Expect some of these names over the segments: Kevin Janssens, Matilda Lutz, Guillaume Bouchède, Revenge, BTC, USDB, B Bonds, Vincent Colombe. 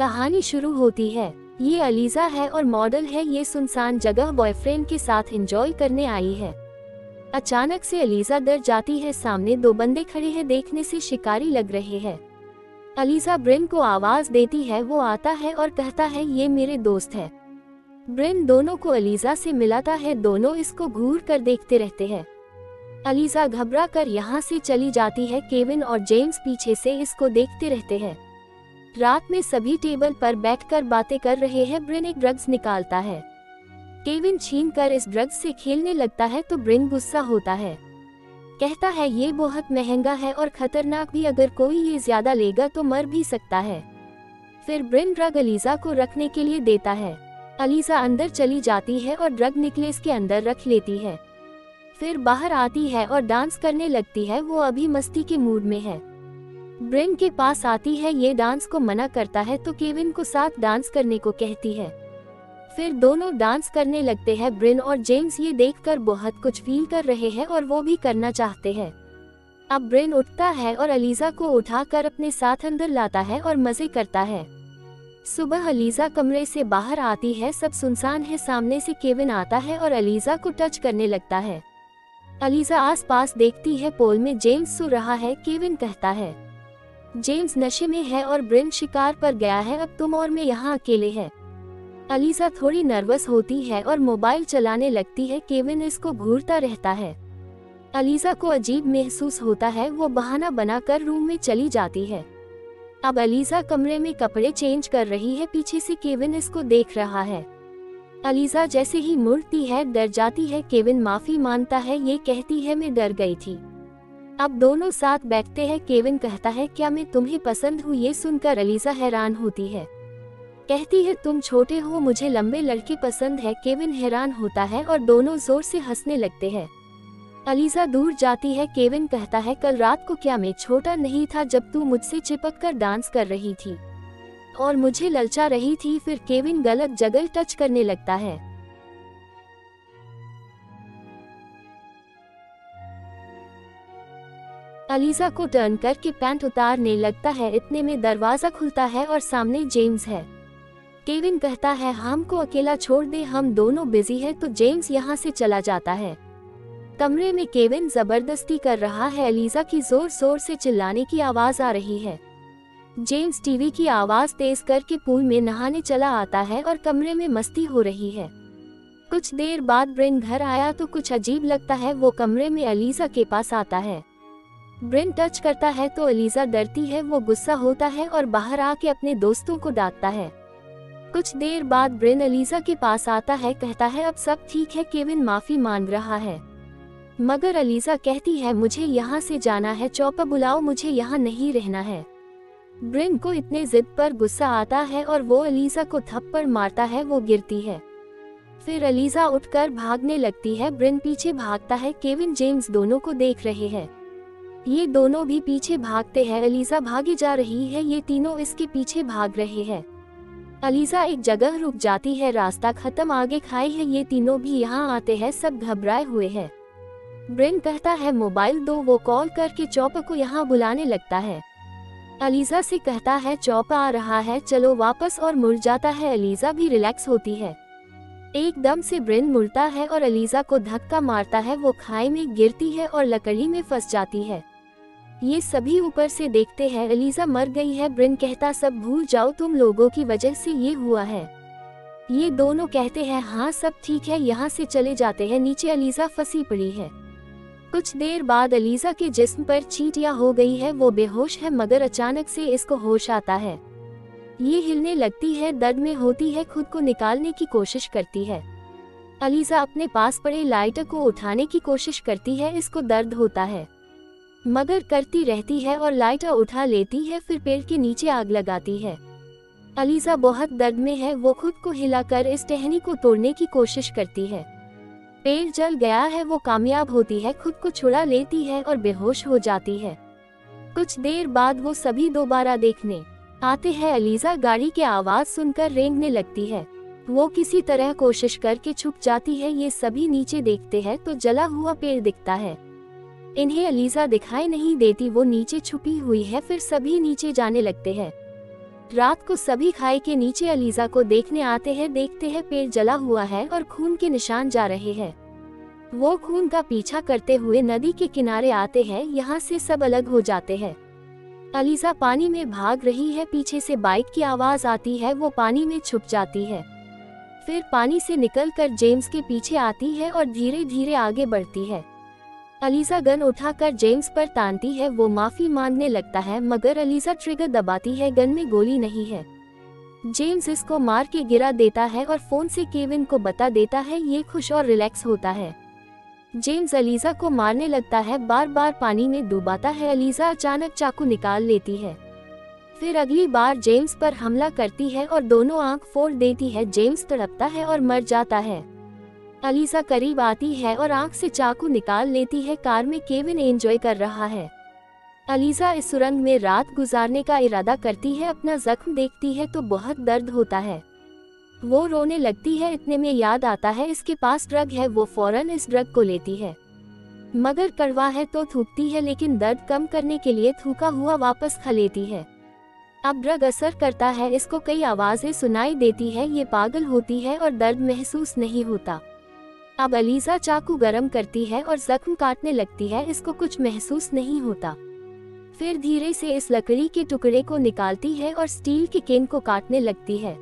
कहानी शुरू होती है। ये अलीजा है और मॉडल है। ये सुनसान जगह बॉयफ्रेंड के साथ एंजॉय करने आई है। अचानक से अलीजा डर जाती है। सामने दो बंदे खड़े हैं, देखने से शिकारी लग रहे हैं। अलीजा ब्रिन को आवाज देती है, वो आता है और कहता है ये मेरे दोस्त है। ब्रिन दोनों को अलीजा से मिलाता है, दोनों इसको घूर कर देखते रहते हैं। अलीजा घबरा कर यहाँ से चली जाती है। केविन और जेम्स पीछे से इसको देखते रहते हैं। रात में सभी टेबल पर बैठकर बातें कर रहे हैं। ब्रिन एक ड्रग्स निकालता है, केविन छीन कर इस ड्रग्स से खेलने लगता है तो ब्रिन गुस्सा होता है, कहता है ये बहुत महंगा है और खतरनाक भी, अगर कोई ये ज्यादा लेगा तो मर भी सकता है। फिर ब्रिन ड्रग अलीजा को रखने के लिए देता है। अलीजा अंदर चली जाती है और ड्रग नेकलेस के अंदर रख लेती है। फिर बाहर आती है और डांस करने लगती है, वो अभी मस्ती के मूड में है। ब्रिन के पास आती है, ये डांस को मना करता है तो केविन को साथ डांस करने को कहती है। फिर दोनों डांस करने लगते हैं। ब्रिन और जेम्स ये देखकर बहुत कुछ फील कर रहे हैं और वो भी करना चाहते हैं। अब ब्रिन उठता है और अलीजा को उठाकर अपने साथ अंदर लाता है और मजे करता है। सुबह अलीजा कमरे से बाहर आती है, सब सुनसान है। सामने से केविन आता है और अलीजा को टच करने लगता है। अलीजा आसपास देखती है, पोल में जेम्स सो रहा है। केविन कहता है जेम्स नशे में है और ब्रिन शिकार पर गया है, अब तुम और मैं यहाँ अकेले है। अलीजा थोड़ी नर्वस होती है और मोबाइल चलाने लगती है। केविन इसको घूरता रहता है। अलीजा को अजीब महसूस होता है, वो बहाना बनाकर रूम में चली जाती है। अब अलीजा कमरे में कपड़े चेंज कर रही है, पीछे से केविन इसको देख रहा है। अलीजा जैसे ही मुड़ती है डर जाती है। केविन माफी मांगता है, ये कहती है मैं डर गई थी। अब दोनों साथ बैठते हैं। केविन कहता है क्या मैं तुम्हें पसंद हूँ। ये सुनकर अलीजा हैरान होती है, कहती है तुम छोटे हो, मुझे लंबे लड़के पसंद है। केविन हैरान होता है और दोनों जोर से हंसने लगते हैं। अलीजा दूर जाती है। केविन कहता है कल रात को क्या मैं छोटा नहीं था जब तू मुझसे चिपक कर डांस कर रही थी और मुझे ललचा रही थी। फिर केविन गलत जगह टच करने लगता है। अलीजा को टर्न करके पैंट उतारने लगता है। इतने में दरवाजा खुलता है और सामने जेम्स है। केविन कहता है हमको अकेला छोड़ दे, हम दोनों बिजी हैं, तो जेम्स यहाँ से चला जाता है। कमरे में केविन जबरदस्ती कर रहा है। अलीजा की जोर जोर से चिल्लाने की आवाज आ रही है। जेम्स टीवी की आवाज तेज करके पूल में नहाने चला आता है और कमरे में मस्ती हो रही है। कुछ देर बाद ब्रिन घर आया तो कुछ अजीब लगता है। वो कमरे में अलीजा के पास आता है। ब्रिन टच करता है तो अलीजा डरती है, वो गुस्सा होता है और बाहर आके अपने दोस्तों को डांटता है। कुछ देर बाद ब्रिन अलीजा के पास आता है, कहता है अब सब ठीक है। केविन माफी मांग रहा है मगर अलीजा कहती है मुझे यहाँ से जाना है, चौपा बुलाओ, मुझे यहाँ नहीं रहना है। ब्रिन को इतने जिद पर गुस्सा आता है और वो अलीजा को थप्पड़ मारता है, वो गिरती है। फिर अलीजा उठकर भागने लगती है। ब्रिन पीछे भागता है। केविन जेम्स दोनों को देख रहे हैं, ये दोनों भी पीछे भागते हैं। अलीजा भागी जा रही है, ये तीनों इसके पीछे भाग रहे हैं। अलीजा एक जगह रुक जाती है, रास्ता खत्म, आगे खाई है। ये तीनों भी यहाँ आते हैं, सब घबराए हुए हैं। ब्रिन कहता है मोबाइल दो, वो कॉल करके चौपा को यहाँ बुलाने लगता है। अलीजा से कहता है चौपा आ रहा है, चलो वापस, और मुड़ जाता है। अलीजा भी रिलैक्स होती है। एकदम से ब्रिन मुड़ता है और अलीजा को धक्का मारता है। वो खाई में गिरती है और लकड़ी में फंस जाती है। ये सभी ऊपर से देखते हैं, अलीजा मर गई है। ब्रिन कहता सब भूल जाओ, तुम लोगों की वजह से ये हुआ है। ये दोनों कहते हैं हाँ सब ठीक है, यहाँ से चले जाते हैं। नीचे अलीजा फंसी पड़ी है। कुछ देर बाद अलीजा के जिस्म पर चींटियां हो गई है, वो बेहोश है मगर अचानक से इसको होश आता है। ये हिलने लगती है, दर्द में होती है, खुद को निकालने की कोशिश करती है। अलीजा अपने पास पड़े लाइटर को उठाने की कोशिश करती है, इसको दर्द होता है मगर करती रहती है और लाइटर उठा लेती है। फिर पेड़ के नीचे आग लगाती है। अलीजा बहुत दर्द में है, वो खुद को हिलाकर इस टहनी को तोड़ने की कोशिश करती है। पेड़ जल गया है, वो कामयाब होती है, खुद को छुड़ा लेती है और बेहोश हो जाती है। कुछ देर बाद वो सभी दोबारा देखने आते हैं। अलीजा गाड़ी की आवाज सुनकर रेंगने लगती है, वो किसी तरह कोशिश करके छुप जाती है। ये सभी नीचे देखते हैं तो जला हुआ पेड़ दिखता है। इन्हें अलीजा दिखाई नहीं देती, वो नीचे छुपी हुई है। फिर सभी नीचे जाने लगते हैं। रात को सभी खाई के नीचे अलीजा को देखने आते हैं। देखते हैं पेट जला हुआ है और खून के निशान जा रहे हैं। वो खून का पीछा करते हुए नदी के किनारे आते हैं। यहाँ से सब अलग हो जाते हैं। अलीजा पानी में भाग रही है। पीछे से बाइक की आवाज आती है। वो पानी में छुप जाती है। फिर पानी से निकलकर जेम्स के पीछे आती है और धीरे धीरे आगे बढ़ती है। अलीजा गन उठाकर जेम्स पर तानती है। वो माफी मांगने लगता है मगर अलीजा ट्रिगर दबाती है। गन में गोली नहीं है। जेम्स इसको मार के गिरा देता है और फोन से केविन को बता देता है। ये खुश और रिलैक्स होता है। जेम्स अलीजा को मारने लगता है, बार बार पानी में डुबाता है। अलीजा अचानक चाकू निकाल लेती है। फिर अगली बार जेम्स पर हमला करती है और दोनों आंख फोड़ देती है। जेम्स तड़पता है और मर जाता है। अलीजा करीब आती है और आंख से चाकू निकाल लेती है। कार में केविन एंजॉय कर रहा है। अलीजा इस सुरंग में रात गुजारने का इरादा करती है। अपना जख्म देखती है तो बहुत दर्द होता है। वो रोने लगती है। इतने में याद आता है इसके पास ड्रग है। वो फौरन इस ड्रग को लेती है मगर कड़वा है तो थूकती है, लेकिन दर्द कम करने के लिए थूका हुआ वापस खा लेती है। अब ड्रग असर करता है। इसको कई आवाजें सुनाई देती है। ये पागल होती है और दर्द महसूस नहीं होता। अब अलीजा चाकू गरम करती है और जख्म काटने लगती है। इसको कुछ महसूस नहीं होता। फिर धीरे से इस लकड़ी के टुकड़े को निकालती है और स्टील के केन को काटने लगती है।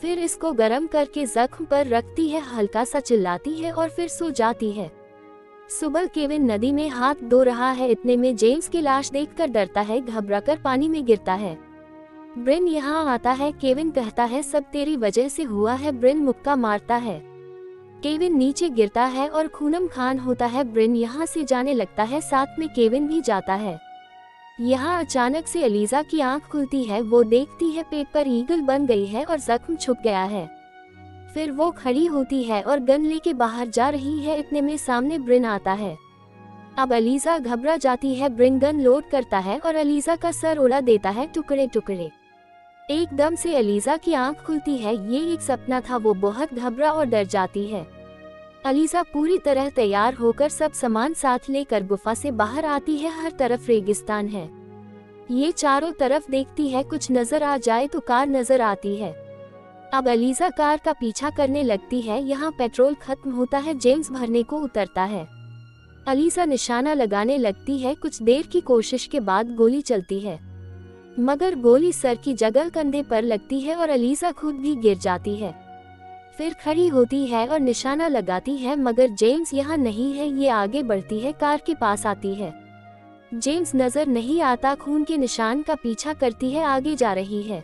फिर इसको गरम करके जख्म पर रखती है। हल्का सा चिल्लाती है और फिर सो जाती है। सुबह केविन नदी में हाथ धो रहा है। इतने में जेम्स की लाश देखकर डरता है। घबराकर पानी में गिरता है। ब्रिन यहाँ आता है। केविन कहता है सब तेरी वजह से हुआ है। ब्रिन मुक्का मारता है। केविन नीचे गिरता है और खूनम खान होता है। ब्रिन यहाँ से जाने लगता है। साथ में केविन भी जाता है। यहाँ अचानक से अलीजा की आंख खुलती है। वो देखती है पेट पर ईगल बन गई है और जख्म छुप गया है। फिर वो खड़ी होती है और गन लेके बाहर जा रही है। इतने में सामने ब्रिन आता है। अब अलीजा घबरा जाती है। ब्रिन गन लोड करता है और अलीजा का सर उड़ा देता है टुकड़े टुकड़े। एकदम से अलीजा की आंख खुलती है। ये एक सपना था। वो बहुत घबरा और डर जाती है। अलीजा पूरी तरह तैयार होकर सब सामान साथ लेकर गुफा से बाहर आती है। हर तरफ रेगिस्तान है। ये चारों तरफ देखती है, कुछ नजर आ जाए तो कार नजर आती है। अब अलीजा कार का पीछा करने लगती है। यहाँ पेट्रोल खत्म होता है। जेम्स भरने को उतरता है। अलीजा निशाना लगाने लगती है। कुछ देर की कोशिश के बाद गोली चलती है मगर गोली सर की जगह कंधे पर लगती है और अलीजा खुद भी गिर जाती है। फिर खड़ी होती है और निशाना लगाती है मगर जेम्स यहाँ नहीं है। ये आगे बढ़ती है, कार के पास आती है। जेम्स नजर नहीं आता। खून के निशान का पीछा करती है, आगे जा रही है।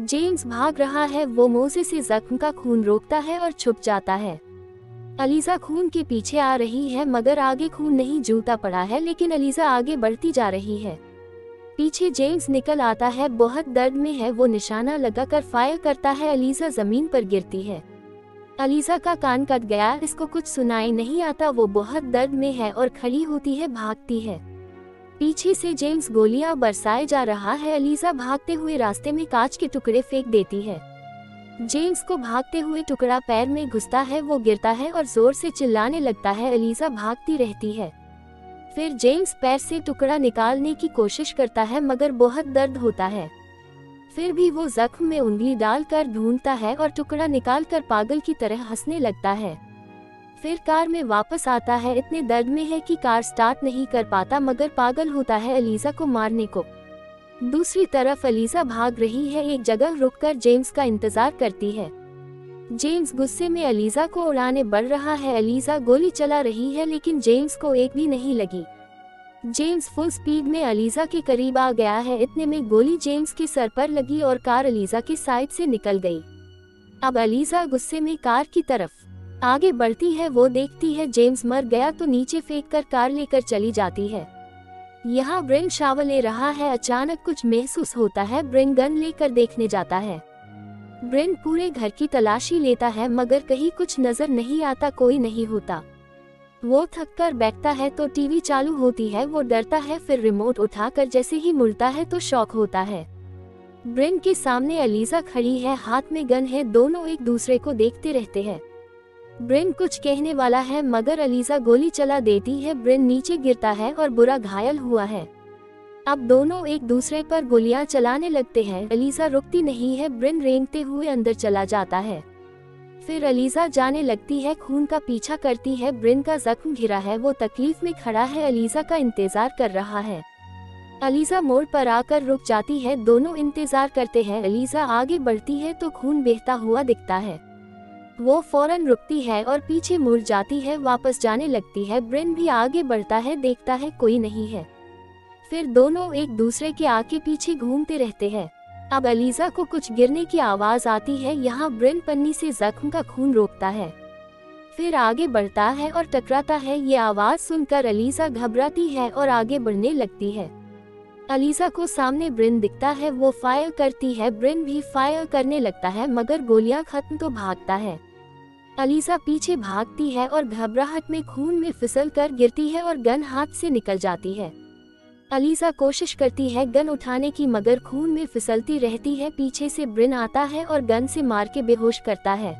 जेम्स भाग रहा है। वो मोजे से जख्म का खून रोकता है और छुप जाता है। अलीजा खून के पीछे आ रही है मगर आगे खून नहीं जूता पड़ा है, लेकिन अलीजा आगे बढ़ती जा रही है। पीछे जेम्स निकल आता है। बहुत दर्द में है। वो निशाना लगाकर फायर करता है। अलीजा जमीन पर गिरती है। अलीजा का कान कट गया। इसको कुछ सुनाई नहीं आता। वो बहुत दर्द में है और खड़ी होती है, भागती है। पीछे से जेम्स गोलियां बरसाए जा रहा है। अलीजा भागते हुए रास्ते में कांच के टुकड़े फेंक देती है। जेम्स को भागते हुए टुकड़ा पैर में घुसता है। वो गिरता है और जोर से चिल्लाने लगता है। अलीजा भागती रहती है। फिर जेम्स पैर से टुकड़ा निकालने की कोशिश करता है मगर बहुत दर्द होता है। फिर भी वो जख्म में उंगली डालकर ढूंढता है और टुकड़ा निकालकर पागल की तरह हंसने लगता है। फिर कार में वापस आता है। इतने दर्द में है कि कार स्टार्ट नहीं कर पाता मगर पागल होता है अलीजा को मारने को। दूसरी तरफ अलीजा भाग रही है। एक जगह रुककर जेम्स का इंतजार करती है। जेम्स गुस्से में अलीजा को उड़ाने बढ़ रहा है। अलीजा गोली चला रही है लेकिन जेम्स को एक भी नहीं लगी। जेम्स फुल स्पीड में अलीजा के करीब आ गया है। इतने में गोली जेम्स के सर पर लगी और कार अलीजा के साइड से निकल गई। अब अलीजा गुस्से में कार की तरफ आगे बढ़ती है। वो देखती है जेम्स मर गया तो नीचे फेंक कर कार लेकर चली जाती है। यहाँ ब्रिन शावर ले रहा है। अचानक कुछ महसूस होता है। ब्रिन गन लेकर देखने जाता है। ब्रिन पूरे घर की तलाशी लेता है मगर कहीं कुछ नजर नहीं आता। कोई नहीं होता। वो थक कर बैठता है तो टीवी चालू होती है। वो डरता है। फिर रिमोट उठाकर जैसे ही मुड़ता है तो शॉक होता है। ब्रिन के सामने अलीजा खड़ी है, हाथ में गन है। दोनों एक दूसरे को देखते रहते हैं। ब्रिन कुछ कहने वाला है मगर अलीजा गोली चला देती है। ब्रिन नीचे गिरता है और बुरा घायल हुआ है। अब दोनों एक दूसरे पर गोलियां चलाने लगते हैं। एलिसा रुकती नहीं है, ब्रिन रेंगते हुए अंदर चला जाता है। फिर एलिसा जाने लगती है, खून का पीछा करती है। ब्रिन का जख्म घिरा है, वो तकलीफ में खड़ा है, एलिसा का इंतजार कर रहा है। एलिसा मोड़ पर आकर रुक जाती है, दोनों इंतजार करते हैं। एलिसा आगे बढ़ती है तो खून बहता हुआ दिखता है, वो फौरन रुकती है और पीछे मुड़ जाती है, वापस जाने लगती है। ब्रिन भी आगे बढ़ता है, देखता है कोई नहीं है। फिर दोनों एक दूसरे के आगे पीछे घूमते रहते हैं। अब एलिसा को कुछ गिरने की आवाज आती है, यहाँ ब्रिन पन्नी से जख्म का खून रोकता है, फिर आगे बढ़ता है और टकराता है। ये आवाज सुनकर एलिसा घबराती है और आगे बढ़ने लगती है। एलिसा को सामने ब्रिन दिखता है, वो फायर करती है, ब्रिन भी फायर करने लगता है, मगर गोलियां खत्म तो भागता है। एलिसा पीछे भागती है और घबराहट में खून में फिसल कर गिरती है और गन हाथ से निकल जाती है। एलिसा कोशिश करती है गन उठाने की, मगर खून में फिसलती रहती है। पीछे से ब्रिन आता है और गन से मार के बेहोश करता है।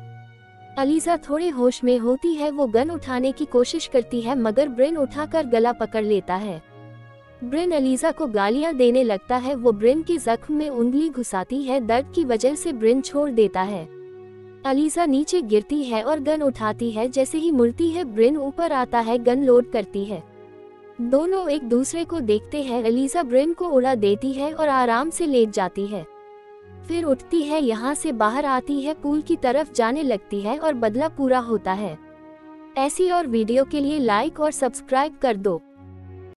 एलिसा थोड़े होश में होती है, वो गन उठाने की कोशिश करती है, मगर ब्रिन उठाकर गला पकड़ लेता है। ब्रिन एलिसा को गालियां देने लगता है, वो ब्रिन के जख्म में उंगली घुसाती है, दर्द की वजह से ब्रिन छोड़ देता है। एलिसा नीचे गिरती है और गन उठाती है, जैसे ही मुड़ती है ब्रिन ऊपर आता है, गन लोड करती है। दोनों एक दूसरे को देखते हैं, एलिसा ब्रिन को उड़ा देती है और आराम से लेट जाती है। फिर उठती है, यहाँ से बाहर आती है, पूल की तरफ जाने लगती है और बदला पूरा होता है। ऐसी और वीडियो के लिए लाइक और सब्सक्राइब कर दो।